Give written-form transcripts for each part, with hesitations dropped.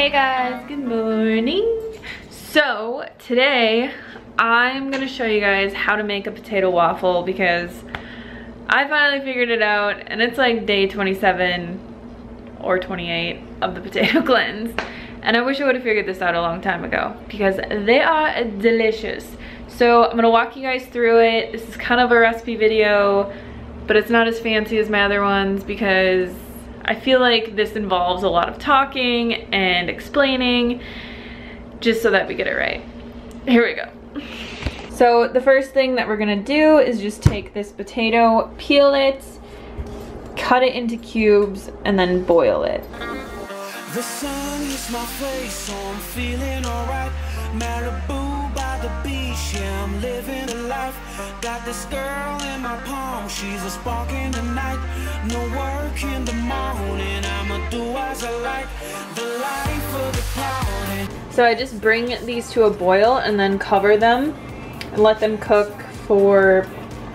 Hey guys, good morning. So today I'm gonna show you guys how to make a potato waffle because I finally figured it out and it's like day 27 or 28 of the potato cleanse. And I wish I would have figured this out a long time ago because they are delicious. So I'm gonna walk you guys through it. This is kind of a recipe video, but it's not as fancy as my other ones because I feel like this involves a lot of talking and explaining just so that we get it right. Here we go. So the first thing that we're gonna do is just take this potato, peel it, cut it into cubes, and then boil it. The sun hits my face, so I'm feeling alright. Malibu by the beach, yeah, I'm living the life. Got this girl in my palm, she's a spark in the night. No work in the morning, I'ma do as I like. The life of the party. So I just bring these to a boil and then cover them and let them cook for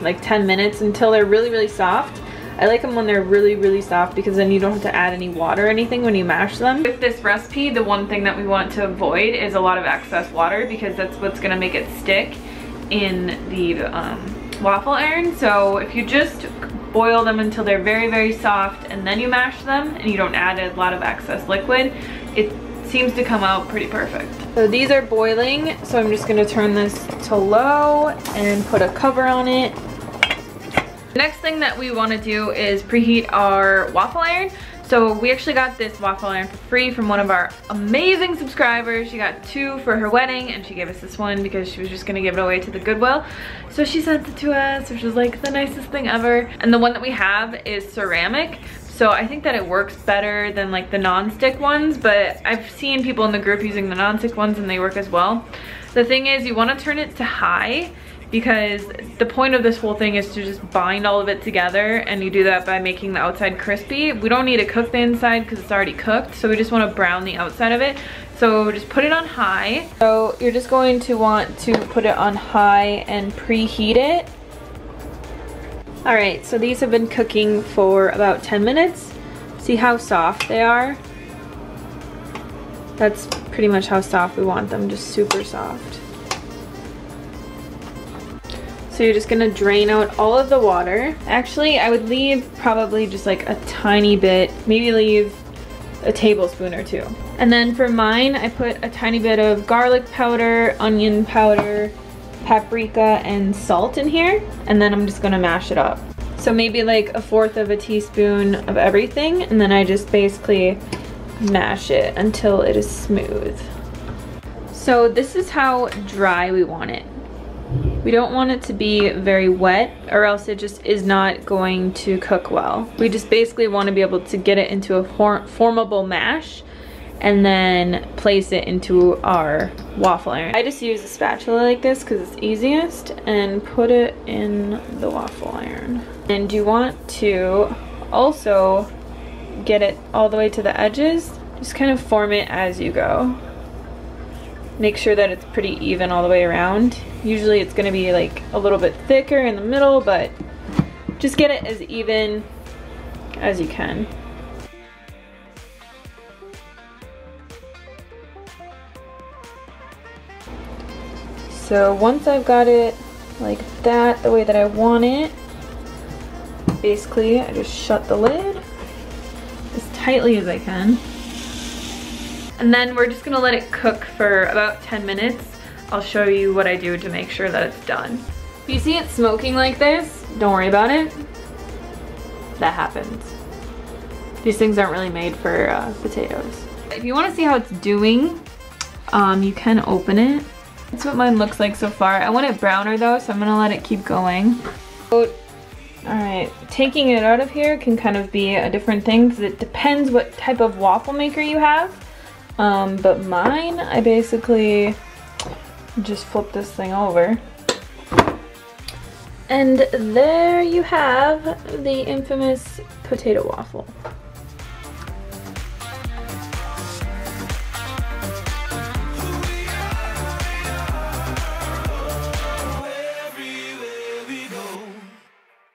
like 10 minutes until they're really soft. I like them when they're really soft because then you don't have to add any water or anything when you mash them. With this recipe, the one thing that we want to avoid is a lot of excess water because that's what's gonna make it stick in the waffle iron. So if you just boil them until they're very soft and then you mash them and you don't add a lot of excess liquid, it seems to come out pretty perfect. So these are boiling, so I'm just gonna turn this to low and put a cover on it. The next thing that we want to do is preheat our waffle iron. So we actually got this waffle iron for free from one of our amazing subscribers. She got two for her wedding and she gave us this one because she was just going to give it away to the Goodwill. So she sent it to us, which was like the nicest thing ever. And the one that we have is ceramic. So I think that it works better than like the non-stick ones, but I've seen people in the group using the non-stick ones and they work as well. The thing is, you want to turn it to high, because the point of this whole thing is to just bind all of it together, and you do that by making the outside crispy. We don't need to cook the inside because it's already cooked, so we just want to brown the outside of it. So just put it on high. So you're just going to want to put it on high and preheat it. Alright, so these have been cooking for about 10 minutes. See how soft they are? That's pretty much how soft we want them, just super soft. So you're just gonna drain out all of the water. Actually, I would leave probably just like a tiny bit, maybe leave a tablespoon or two. And then for mine, I put a tiny bit of garlic powder, onion powder, paprika, and salt in here. And then I'm just gonna mash it up. So maybe like 1/4 of a teaspoon of everything. And then I just basically mash it until it is smooth. So this is how dry we want it. We don't want it to be very wet or else it just is not going to cook well. We just basically want to be able to get it into a formable mash and then place it into our waffle iron. I just use a spatula like this because it's easiest and put it in the waffle iron. And you want to also get it all the way to the edges. Just kind of form it as you go. Make sure that it's pretty even all the way around. Usually it's gonna be like a little bit thicker in the middle, but just get it as even as you can. So once I've got it like that, the way that I want it, basically I just shut the lid as tightly as I can. And then we're just gonna let it cook for about 10 minutes. I'll show you what I do to make sure that it's done. If you see it smoking like this, don't worry about it. That happens. These things aren't really made for potatoes. If you wanna see how it's doing, you can open it. That's what mine looks like so far. I want it browner though, so I'm gonna let it keep going. Alright, taking it out of here can kind of be a different thing because it depends what type of waffle maker you have. But mine, I basically just flip this thing over. And there you have the infamous potato waffle.